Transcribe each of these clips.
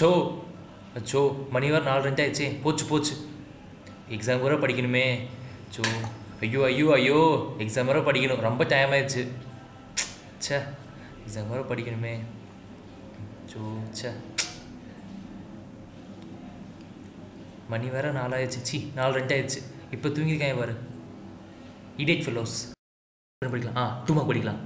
அச்சோ அச்சோ மணி வர 4:30 ஆயிடுச்சு. போச்சு போச்சு, எக்ஸாம் வர படிக்கணுமே. அச்சோ ஐயோ ஐயோ ஐயோ எக்ஸாம் வர படிக்கணும், ரொம்ப டைம் ஆயிடுச்சு. சே எக்ஸாம் வர படிக்கணுமே. அச்சோ சே மணி வர 4 ஆயிடுச்சு. சி 4:30 ஆயிடுச்சு. இப்போ தூங்கிருக்கேன் பாரு. Idiot fellows. படிக்கலாம். ஆ 2 மார்க் படிக்கலாம்.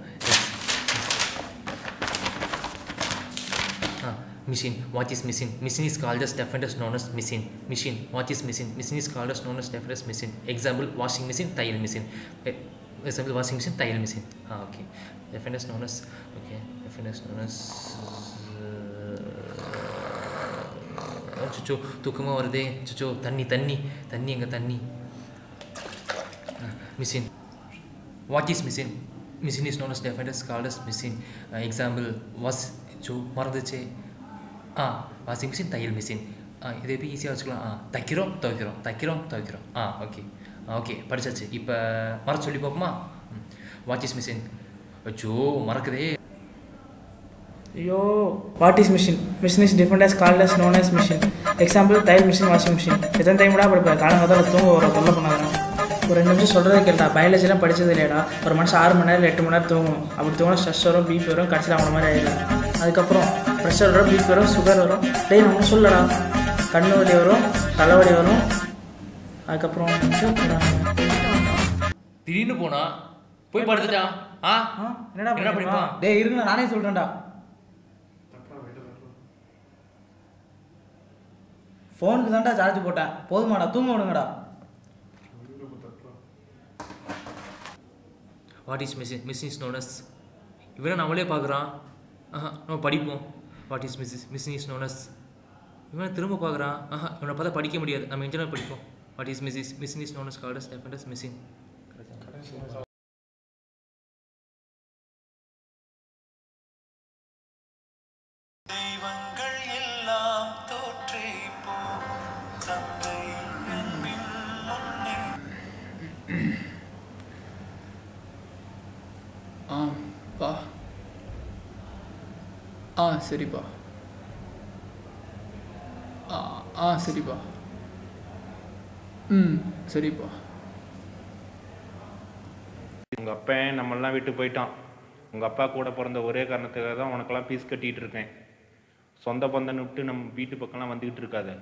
Machine. What is machine? Machine is called as defined as known as machine. Machine. What is machine? Machine is called as known as defined as machine. Example: washing machine, tile machine. Example: washing machine, tile machine. Ah, okay. Defined as known as. Okay. Defined as known as. Chuchu, tukuma varade. Chuchu, tanni, tanni, tanni enga tanni. Machine. What is machine? Machine is known as defined as called as machine. Example: was. Chu maradache. Washing machine, tile machine. Idhe be easy vachikalam. Thakirom thakirom thakirom thakirom. Okay, okay, padichachu. Ipa mara solli popma. What is machine? Achoo marakudhe. Yo, what is machine? Machine is defined as called as known as machine. Example: tile machine, washing machine. Ethan time oda padpa kaala adha thunga oru kolla panadra. ஒரு 2 நிமிஷம் சொல்றதை கேட்டா. பயாலஜிலாம் படிச்சது இல்லையடா. ஒரு மனுஷன் 6 மணி நேரம் 8 மணி நேரம் தூங்கும். அப்படி தூங்கினா ஸ்ட்ரெஸ் வரும், பிபி வரும், கடைசியில் அவன மாதிரி ஆயிடும். அதுக்கப்புறம் ப்ரெஷர் வரும், பிபி வரும், சுகர் வரும். டெய்லி நம்ம சொல்லடா, கண்ணு வலி வரும், தலைவலி வரும். அதுக்கப்புறம் திடீர்னு போனா போய் படுத்துட்டா. என்னடா என்ன படிப்பா? டேய் இருங்க, நானே சொல்றேன்டா. ஃபோனுக்கு தான்டா சார்ஜ் போட்டேன். போதுமாடா, தூங்க விடுங்கடா. What is missing? Missing is known as. இவனை நம்மளே பார்க்குறான். நம்ம படிப்போம். What is missing? Missing is known as. இவனை திரும்ப பார்க்குறான். இவனை பார்த்தா படிக்க முடியாது, நம்ம இன்ஜினியர் படிப்போம். What is missing? Missing is known as called as different as missing. சரிப்பா. சரிப்பா. சரிப்பா. உங்கள் அப்பா நம்மளாம் விட்டு போயிட்டான். உங்கள் அப்பா கூட பிறந்த ஒரே காரணத்துக்காக தான் உனக்கெல்லாம் ஃபீஸ் கட்டிகிட்டு இருக்கேன். சொந்த பந்தன்னு விட்டு நம்ம வீட்டு பக்கம்லாம் வந்துக்கிட்டு இருக்காது.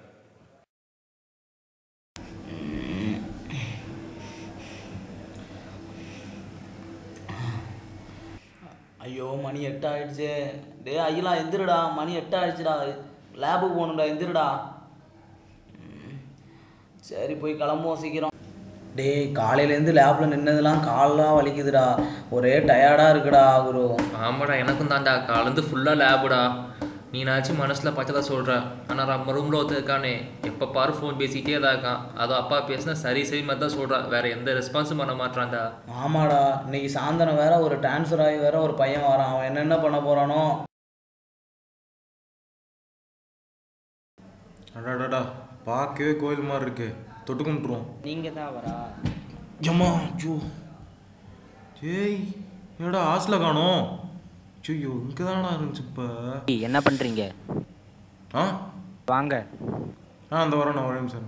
ஐயோ மணி 8 ஆயிடுச்சு. டே ஐயெல்லாம் எந்திரடா, மணி 8 ஆயிடுச்சுடா, லேபுக்கு போகணும்டா, எந்திரடா. சரி போய் கிளம்புவோம் சீக்கிரம். டே காலையிலேருந்து லேபில் நின்னதெல்லாம் காலெலாம் வலிக்குதுடா, ஒரே டயர்டாக இருக்குடா குரு. ஆமாடா எனக்கும் தான்டா, காலேருந்து ஃபுல்லாக லேபுடா. நீனாச்சும் மனசில் பச்சைதான் சொல்கிற, ஆனால் நம்ம ரூமில் ஒத்துக்கானே எப்போ பாரு ஃபோன் பேசிக்கிட்டே தான் இருக்கான். அதோ அப்பா பேசினா சரி சரி மாதிரி தான் சொல்கிறா, வேறு எந்த ரெஸ்பான்ஸும் பண்ண மாட்டான்டா. ஆமாடா, இன்னைக்கு சாயந்தரம் வேறு ஒரு டிரான்ஸ்ஃபர் ஆகி வேறு ஒரு பையன் வரான். அவன் என்னென்ன பண்ண போகிறானோ. அடாடாடா பார்க்கவே கோயில் மாதிரி இருக்கு, தொட்டு கும்பிட்டுருவோம். நீங்கள் தான் வரா? ஜம்மா ஜூ ஜேய் என்னடா ஹாஸ்டலில் காணோம். ஐயோ இங்கே தானா இருந்துச்சு. இப்போ என்ன பண்ணுறீங்க? வாங்க. அந்த வரேண்ணா, ஒரே நிமிஷம்.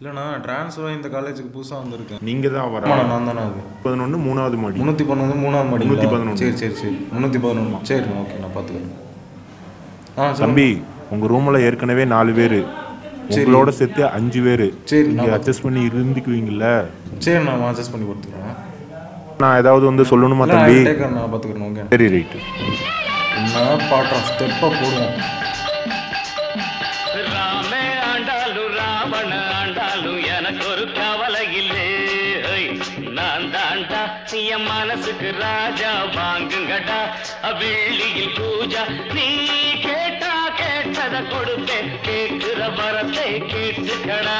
இல்லைண்ணா டிரான்ஸ்ஃபர் இந்த காலேஜுக்கு புதுசாக வந்திருக்கேன். நீங்கள் தான் வரேன்? நான் தானே அது 11 3வது மாடி. 311 3வது மாடி. 311. சரி சரி சரி. 311. சரிண்ணா ஓகே, நான் பார்த்துக்கிறேன். தம்பி உங்கள் ரூமில் ஏற்கனவே 4 பேர், உங்களோட சேர்த்து 5 பேர். சரி நீங்கள் அட்ஜஸ்ட் பண்ணி இருந்துக்குவீங்கள? சரி நான் அட்ஜஸ்ட் பண்ணி கொடுத்துக்கிறேன். நான் ஏதாவது வந்து சொல்லணுமா தம்பி? நான் பார்த்துக்கிறேன். ஓகே சரி ரைட்டு. நான் பாட்டா ஸ்டெப்பாக போடுவோம். மனசுக்கு ராஜா வாங்குங்கடா, அவிழியில் பூஜா, நீ கேட்டா கேட்டத கொடுப்பே, கேட்கிற வரத்தை கேட்டுக்கடா.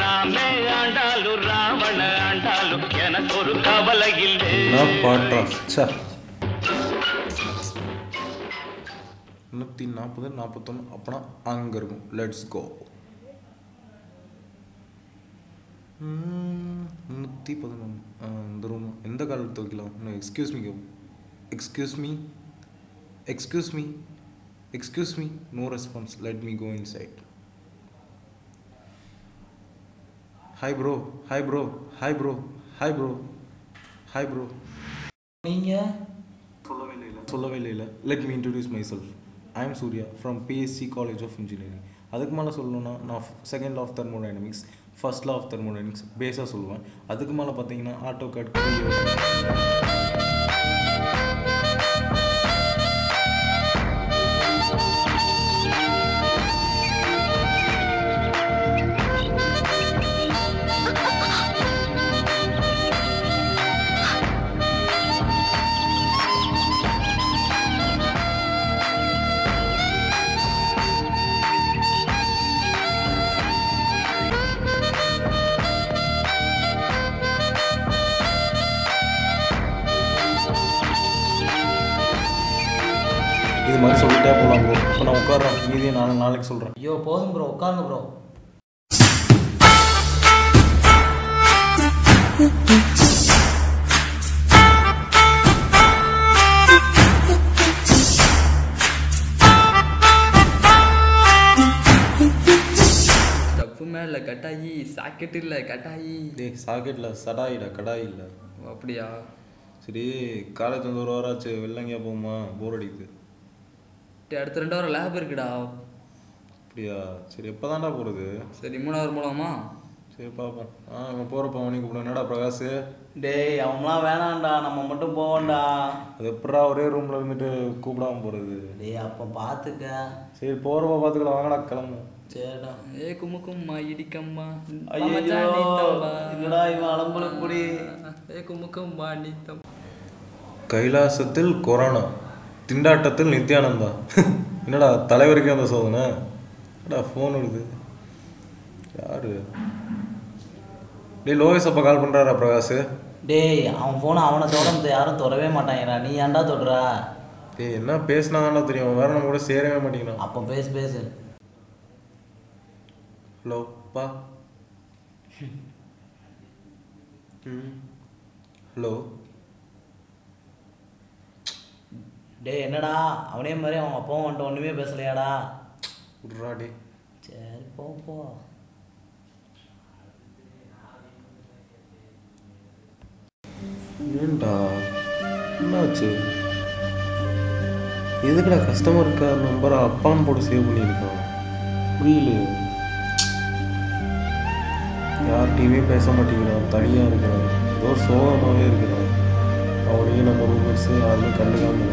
ராமே ஆண்டாலும் ராவண ஆண்டாலும் எனக்கு ஒரு கவலை இல்லை. முன்னூத்தி 40 41 அப்பனா அங்க இருக்கும். Let's go. 311 இந்த ரூமா எந்த காலத்தில் துவைக்கலாம்? எக்ஸ்கியூஸ் மீ கேட்போம். Excuse me Excuse me, no response, let me go inside. Hi bro, hi bro, hi bro, hi bro, hi bro. Let me introduce myself. I am Surya from P.S.C. College of Engineering. That's why I am second law of thermodynamics, first law of thermodynamics, base. That's why I am AutoCAD. Yo, podum bro, ukarunga bro. Stuffu mela katai, socket illa katai. Hey, socket la sadai illa kadai illa. Appadiya. Seri, college vandu oru varaachu vellangiya povuma bore adikudhu. Theater lab irukda. Priya, seri eppadaanda poradhu? Seri moonavar polama? Seri paapom. Ivan porappa avanikku pora enada Prakash? Dei, avamla venaanda, namma mattum povanda. Adu eppra ore room la irundittu koopidama poradhu? Dei, appo paathukka. Seri porappa paathukala vaanga kalamu. Serda. Hey kumukumma idikamma. Ayyo, innada ivan alambala pudi. Hey kumukumma nitham. Kailasathil corona. திண்டாட்டத்தில் நித்யானந்தா என்னடா தலைவருக்கு அந்த சோதனை என்னடா phone வருது யாரு டேய் லோகேஷ் அப்பா கால் பண்றாரா பிரகாஷ் டேய் அவன் ஃபோனை அவன தோட யாரும் தரவே மாட்டாங்கடா நீ ஏன்டா தோடுறா டேய் என்ன பேசினானோ தெரியும் வேற நம்ம கூட சேரவே மாட்டீங்கடா அப்ப பேசு ஹலோ பா ஹலோ டேய் என்னடா அவனே மாதிரி அவங்க அப்பா வந்து ஒண்ணுமே பேசலையாடா உட்றா டேய் சரி போ என்னடா என்னாச்சு எதுக்குடா கஸ்டமர் கேர் நம்பர் அப்பான் போட்டு சேவ் பண்ணி இருக்கான் புரியல யார் டிவி பேச மாட்டீங்களா தனியா இருக்கான் ஏதோ சோகமாவே இருக்கான் அவரே நம்ம ரூமர்ஸ் யாருமே கண்டுக்காம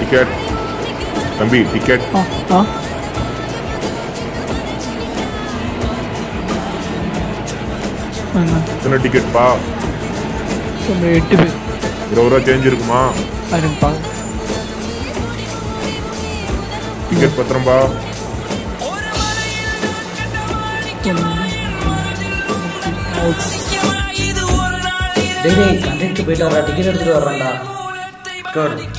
Ticket. Tambi, ticket. Ticket. Ticket pa. Change irukuma. Ticket patram pa. Ticket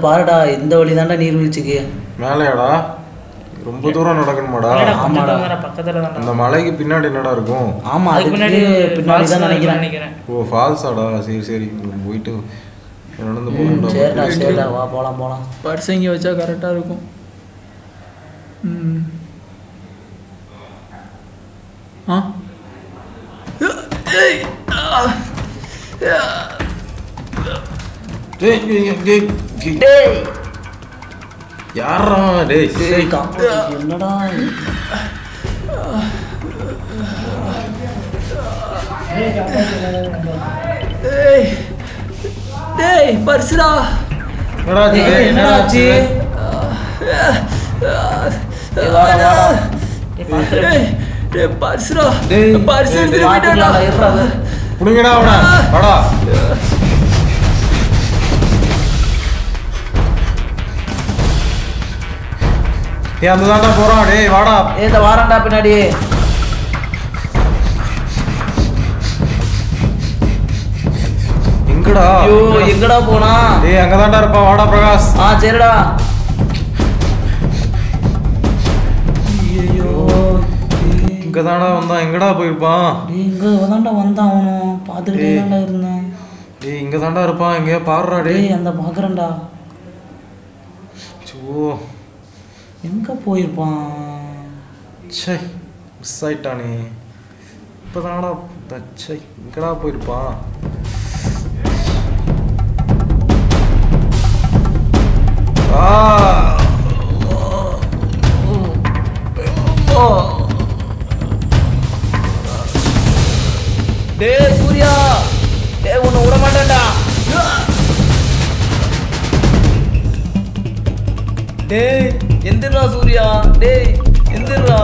பாருடா இந்த வழி தான்டா நீர் வீழ்ச்சிக்கு மேலடா ரொம்ப தூரம் நடக்கணும்டா ஆமாடா பக்கத்துல தான் அந்த மலைக்கு பின்னாடி என்னடா இருக்கும் ஆமா அதுக்கு பின்னாடி தான் நினைக்கிறேன் ஓ ஃபால்ஸாடா சரி சரி போயிடு நடந்து போறோம்டா சரிடா சரிடா வா போலாம் போலாம் பர்சிங்க வச்சா கரெக்ட்டா இருக்கும் ஆ டேய் Day, Yara, day, say, come, you're not. Hey, day, Persida, Raji, Raji, Persida, Hey, I'm not going to go out. Hey, I'm not going to go out. I'm not going to go out. Hey, I'm not going to go out. எங்க போயிருப்பான் சே miss ஆயிட்டானே இப்பதானடா சே எங்கடா போயிருப்பான் ஆ ஓ டேய் சூர்யா டேய் உன்னை விட மாட்டேன்டா டேய் எந்திரா சூர்யா டேய் எந்திரா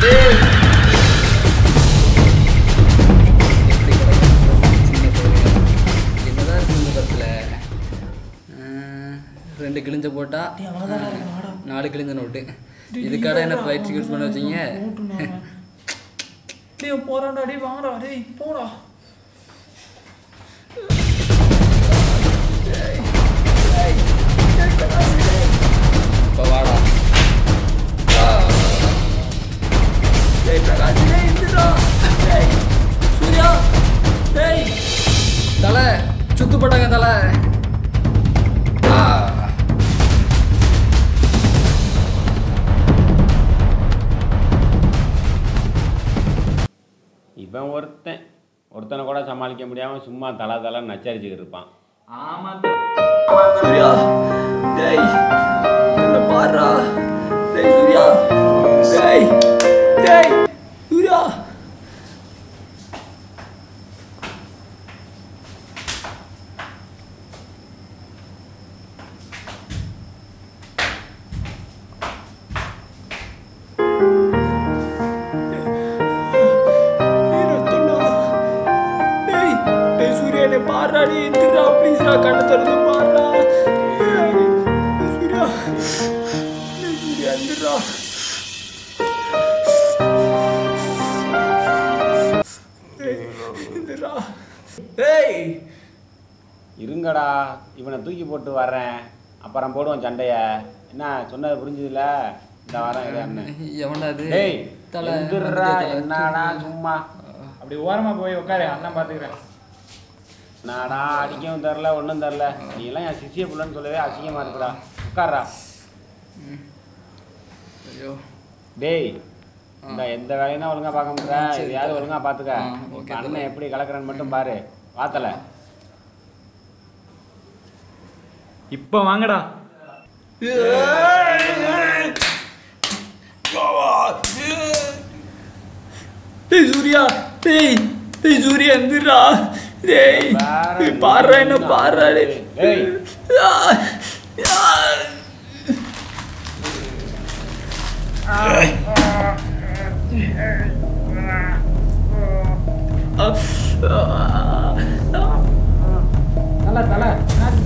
டேய் என்னடா இந்த பத்தல ரெண்டு கிழிஞ்ச போட்டா நாலு கிழிஞ்ச நோட்டு இதுக்கட என்ன ஃப்ளைட் டிக்கெட்ஸ் பண்ண வச்சீங்க டேய் போறானடா டேய் வாங்கடா டேய் போடா டேய் பவாடா Hey, Prakash, hey, Indra, hey, Surya, hey, Thala, Chuttu Patanga Thala. Ivan orthan koda samalika mudiyama summa thala thala nacharichittu irpan. Aama Surya, hey, enna paarra, hey Surya, hey. Hey! Surya! Surya, ne parra ni indra please ra kanna thorandu parra. Surya, indra. Indra. Hey, irungada. Ivana thooki pottu varren. Apparam poduvom jandaiya. Enna sonnadhu purinjidilla. Indha varan idha anna. Evanda adu? Hey, indra enna da summa. If you want to go to the house, you can't get a little bit of a Hey, Surya, Indra. Hey, parra na parra le. Hey, Tala. Hey,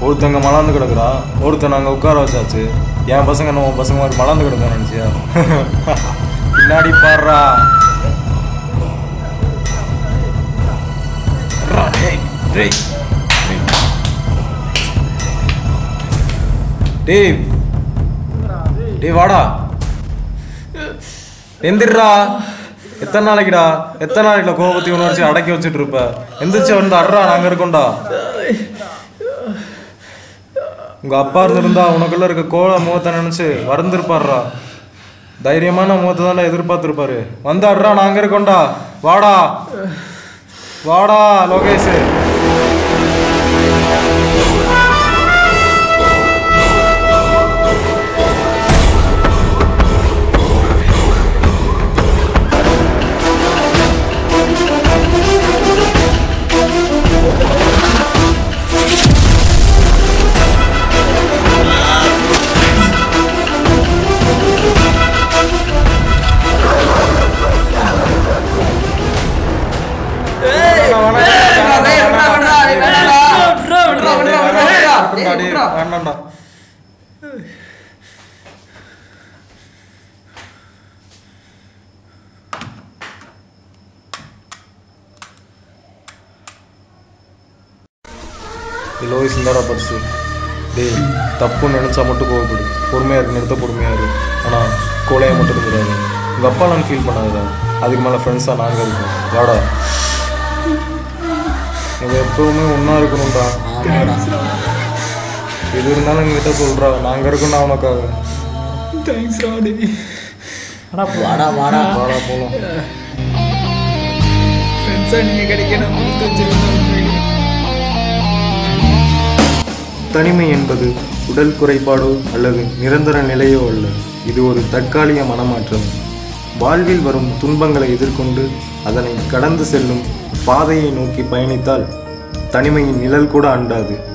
Orthanga Malanda Gura, Orthananga Ukara, Yam Basangano, Basanga Malanda Gurancia, Nadi Parra, Dave, Vada, Indira. Ethanalida, go with the university, Adakyochi trooper. In the children, the Ara Angarkonda Gaparunda, Unakular, Kola, Motananse, Varandur Parra, Dairemana Motana, Idrupatrupare, Vandara Angarkonda, Vada, Logese. Hello, is another person. They tapun and Samatu go good. Purmea and Nita Purmea, and a cola and motor. Gapal and feel Panada. Adimala friends and Angle. Vada. We have Purme Unargunda. We do not meet a soldier, Angarguna. Thanks, Roddy. Friends and you get a move to தனிமை என்பது உடல் குறைபாடோ அல்லது நிரந்தர நிலையோ அல்ல இது ஒரு தற்காலிக மனமாற்றம் வாழ்வில் வரும் துன்பங்களை எதிர்கொண்டு அதனை கடந்து செல்லும் பாதையை நோக்கி பயணித்தால் தனிமையின் நிழல் கூட அண்டாது